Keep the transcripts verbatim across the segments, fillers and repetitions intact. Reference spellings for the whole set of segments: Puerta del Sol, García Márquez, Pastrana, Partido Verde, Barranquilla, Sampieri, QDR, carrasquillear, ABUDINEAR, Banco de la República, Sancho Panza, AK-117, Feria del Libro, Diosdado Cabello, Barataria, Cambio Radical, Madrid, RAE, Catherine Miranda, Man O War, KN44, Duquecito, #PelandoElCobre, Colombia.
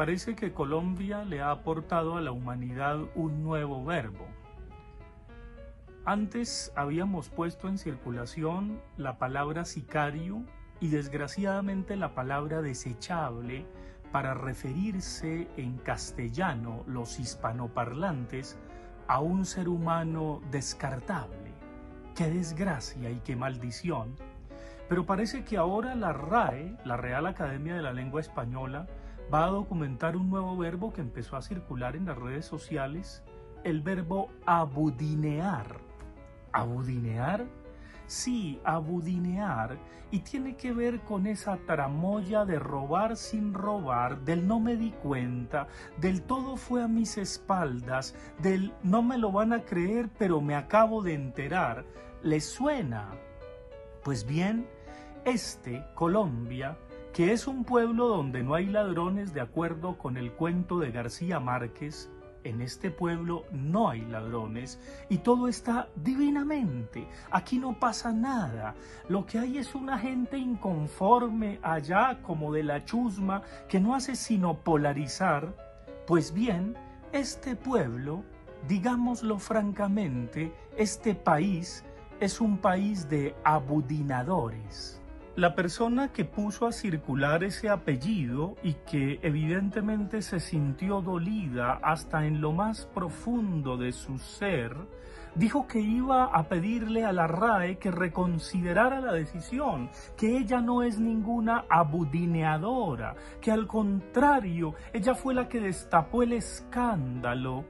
Parece que Colombia le ha aportado a la humanidad un nuevo verbo. Antes habíamos puesto en circulación la palabra sicario y desgraciadamente la palabra desechable para referirse en castellano los hispanoparlantes a un ser humano descartable. ¡Qué desgracia y qué maldición! Pero parece que ahora la R A E, la Real Academia de la Lengua Española, va a documentar un nuevo verbo que empezó a circular en las redes sociales, el verbo abudinear. ¿Abudinear? Sí, abudinear, y tiene que ver con esa tramoya de robar sin robar, del no me di cuenta, del todo fue a mis espaldas, del no me lo van a creer pero me acabo de enterar. ¿Les suena? Pues bien, este, Colombia, que es un pueblo donde no hay ladrones de acuerdo con el cuento de García Márquez, en este pueblo no hay ladrones y todo está divinamente. Aquí no pasa nada. Lo que hay es una gente inconforme allá como de la chusma que no hace sino polarizar. Pues bien, este pueblo, digámoslo francamente, este país es un país de abudinadores. La persona que puso a circular ese apellido y que evidentemente se sintió dolida hasta en lo más profundo de su ser, dijo que iba a pedirle a la R A E que reconsiderara la decisión, que ella no es ninguna abudineadora, que al contrario, ella fue la que destapó el escándalo.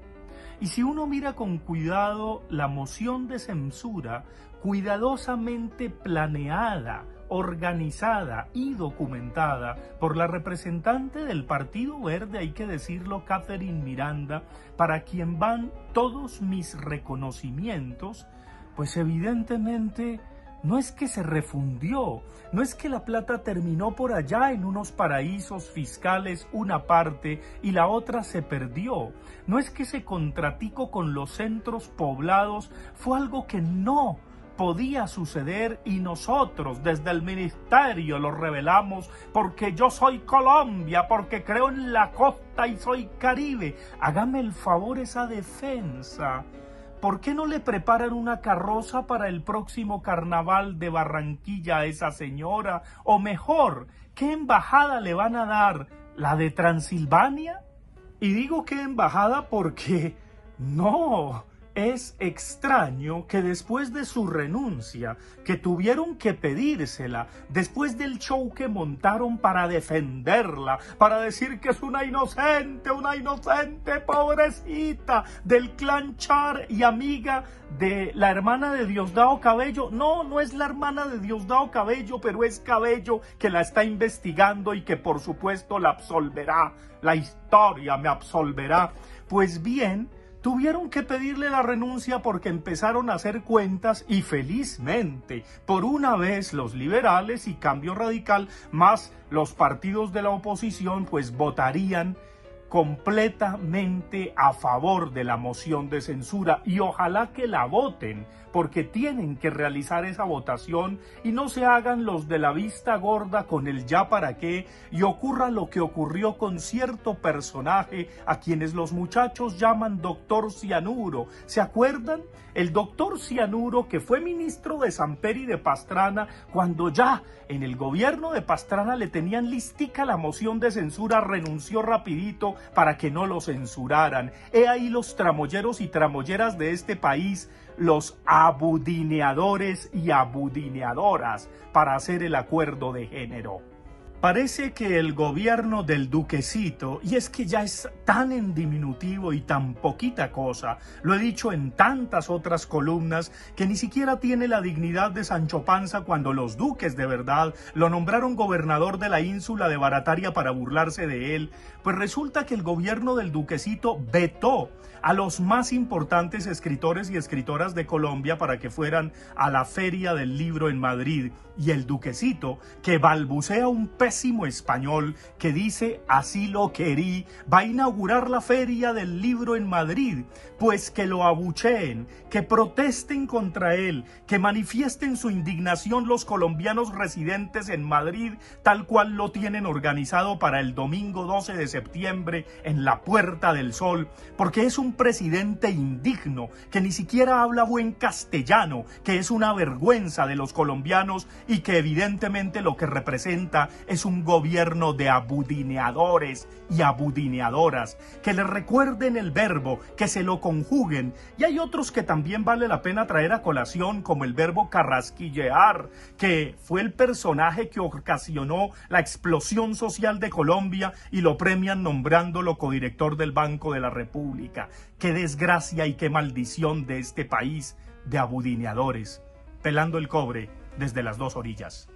Y si uno mira con cuidado la moción de censura, cuidadosamente planeada, organizada y documentada por la representante del Partido Verde, hay que decirlo, Catherine Miranda, para quien van todos mis reconocimientos, pues evidentemente no es que se refundió, no es que la plata terminó por allá en unos paraísos fiscales una parte y la otra se perdió, no es que ese contratico con los centros poblados fue algo que no podía suceder y nosotros desde el ministerio lo revelamos porque yo soy Colombia, porque creo en la costa y soy Caribe. Hágame el favor esa defensa. ¿Por qué no le preparan una carroza para el próximo carnaval de Barranquilla a esa señora? O mejor, ¿qué embajada le van a dar? ¿La de Transilvania? Y digo qué embajada porque no. Es extraño que después de su renuncia, que tuvieron que pedírsela, después del show que montaron para defenderla, para decir que es una inocente, una inocente pobrecita del clan Char y amiga de la hermana de Diosdado Cabello. No, no es la hermana de Diosdado Cabello, pero es Cabello que la está investigando y que por supuesto la absolverá. La historia me absolverá. Pues bien, tuvieron que pedirle la renuncia porque empezaron a hacer cuentas y felizmente, por una vez, los liberales y Cambio Radical, más los partidos de la oposición, pues votarían completamente a favor de la moción de censura y ojalá que la voten porque tienen que realizar esa votación y no se hagan los de la vista gorda con el ya para qué y ocurra lo que ocurrió con cierto personaje a quienes los muchachos llaman doctor Cianuro. ¿Se acuerdan? El doctor Cianuro que fue ministro de Sampieri de Pastrana cuando ya en el gobierno de Pastrana le tenían listica la moción de censura, renunció rapidito para que no lo censuraran. He ahí los tramoyeros y tramoyeras de este país, los abudineadores y abudineadoras, para hacer el acuerdo de género. Parece que el gobierno del Duquecito, y es que ya es tan en diminutivo y tan poquita cosa, lo he dicho en tantas otras columnas, que ni siquiera tiene la dignidad de Sancho Panza cuando los duques de verdad lo nombraron gobernador de la ínsula de Barataria para burlarse de él, pues resulta que el gobierno del Duquecito vetó a los más importantes escritores y escritoras de Colombia para que fueran a la Feria del Libro en Madrid, y el Duquecito, que balbucea un pez pésimo español que dice así lo querí, va a inaugurar la Feria del Libro en Madrid, pues que lo abucheen, que protesten contra él, que manifiesten su indignación los colombianos residentes en Madrid, tal cual lo tienen organizado para el domingo doce de septiembre en la Puerta del Sol, porque es un presidente indigno, que ni siquiera habla buen castellano, que es una vergüenza de los colombianos y que evidentemente lo que representa es un gobierno de abudineadores y abudineadoras, que le recuerden el verbo, que se lo conjuguen. Y hay otros que también vale la pena traer a colación, como el verbo carrasquillear, que fue el personaje que ocasionó la explosión social de Colombia y lo premian nombrándolo codirector del Banco de la República. ¡Qué desgracia y qué maldición de este país de abudineadores! Pelando el cobre desde las dos orillas.